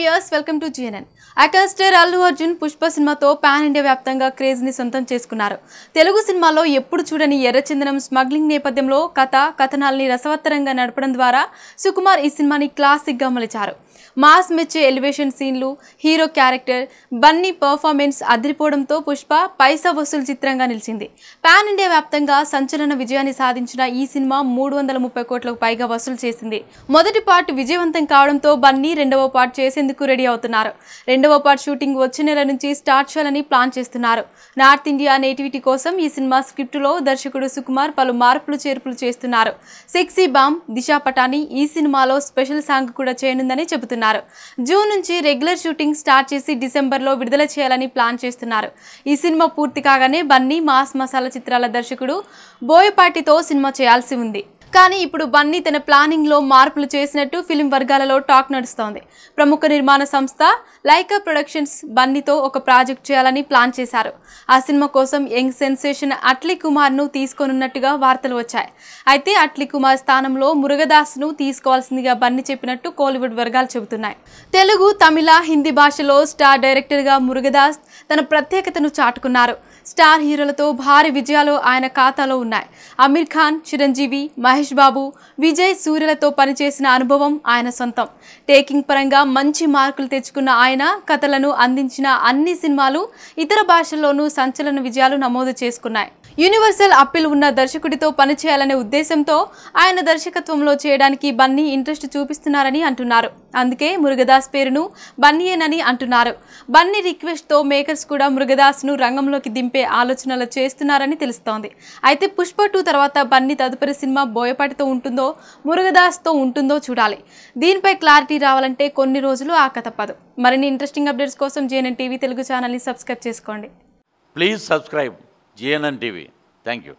viewers, welcome to GNN. Icon star Allu Arjun Pushpa cinema तो pan India व्याप्तंगा craze नि सొంతం చేసుకున్నారు. తెలుగు సినిమాలో ఎప్పుడు చూడని ఎర్రచందనం స్మగ్లింగ్ నేపథ్యంలో కథనాల్ని రసవత్తరంగా నడపడం ద్వారా సుకుమార్ ఈ సినిమాని క్లాసిక్ గా మలిచారు. మాస్ మెచ్చే ఎలివేషన్ సీన్లు, హీరో క్యారెక్టర్, బన్నీ పర్ఫార్మెన్స్ అదిరిపోవడంతో పుష్ప పైసా వసూలు చిత్రంగా నిలిచింది. పాన్ ఇండియా వ్యాప్తంగా సంచలన విజయాన్ని సాధించిన ఈ సినిమా 330 కోట్లకు పైగా వసూలు చేసింది. మొదటి పార్ట్ విజయవంతం కావడంతో బన్నీ రెండవ పార్ట్ చేసేందుకు రెడీ అవుతున్నారు. రెండవ పార్ట్ షూటింగ్ వచ్చే నెల నుంచి స్టార్ట్ చేయాలని ప్లాన్ చేస్తున్నారు. నార్త్ ఇండియా నేటివిటీ కోసం ఈ సినిమా స్క్రిప్ట్ లో దర్శకుడు సుకుమార్ పలు మార్పులు చేర్పులు చేస్తున్నారు. సెక్సీ బాంబ్, దిశా పటానీ ఈ సినిమాలో స్పెషల్ సాంగ్ కూడా చేయనుందని చెబుతున్నారు. జూన్ నుంచి రెగ్యులర్ షూటింగ్ స్టార్ట్ చేసి డిసెంబర్ లో విడుదల చేయాలని ప్లాన్ చేస్తున్నారు. ఈ సినిమా పూర్తి కాగానే బన్నీ మాస్ మసాలా చిత్రాల దర్శకుడు బోయపాటితో సినిమా చేయాల్సి ఉంది. కానీ ఇప్పుడు బన్నీ తన ప్లానింగ్ లో మార్పులు చేసినట్టు ఫిల్మ్ వర్గాలలో టాక్ నడుస్తోంది. ప్రముఖ నిర్మాణ సంస్థ లైకా ప్రొడక్షన్స్ బన్నీతో ఒక ప్రాజెక్ట్ చేయాలని ప్లాన్ చేశారు. ఆ సినిమా కోసం యంగ్ సెన్సేషన్ అటలి కుమార్ను తీసుకోనున్నట్టుగా వార్తలు వచ్చాయి. అయితే అటలి కుమార్ స్థానంలో మురుగదాస్ను తీసుకోవాల్సిందిగా బన్నీ చెప్పినట్టు కోలీవుడ్ వర్గాలు చెబుతున్నాయి. తెలుగు, తమిళ, హిందీ భాషలో స్టార్ డైరెక్టర్గా మురుగదాస్ తన ప్రత్యేకతను చాటుకున్నారు. స్టార్ హీరోలతో భారీ విజయాలు ఆయన ఖాతాలో ఉన్నాయి. ఆమిర్ ఖాన్, చిరంజీవి, మహేష్ బాబు, విజయ్ సూర్యలతో పనిచేసిన అనుభవం ఆయన సొంతం. టేకింగ్ పరంగా మంచి మార్కులు తెచ్చుకున్న ఆయన కథలను అందించిన అన్ని సినిమాలు ఇతర భాషల్లోనూ సంచలన విజయాలు నమోదు చేసుకున్నాయి. యూనివర్సల్ అప్పీల్ ఉన్న దర్శకుడితో పనిచేయాలనే ఉద్దేశంతో ఆయన దర్శకత్వంలో చేయడానికి బన్నీ ఇంట్రెస్ట్ చూపిస్తున్నారని అంటున్నారు. అందుకే మురుగదాస్ పేరును బన్నీయేనని అంటున్నారు. బన్నీ రిక్వెస్ట్తో మేకర్స్ కూడా మురుగదాస్ను రంగంలోకి దింపే ఆలోచనలు చేస్తున్నారని తెలుస్తోంది. అయితే పుష్ప 2 తర్వాత బన్నీ తదుపరి సినిమా బోయపాటితో ఉంటుందో మురుగదాస్తో ఉంటుందో చూడాలి. దీనిపై క్లారిటీ రావాలంటే కొన్ని రోజులు ఆకతప్పదు. మరిన్ని ఇంట్రెస్టింగ్ అప్డేట్స్ కోసం GNN TV తెలుగు ఛానల్ని సబ్స్క్రైబ్ చేసుకోండి. Please subscribe GNN TV. Thank you.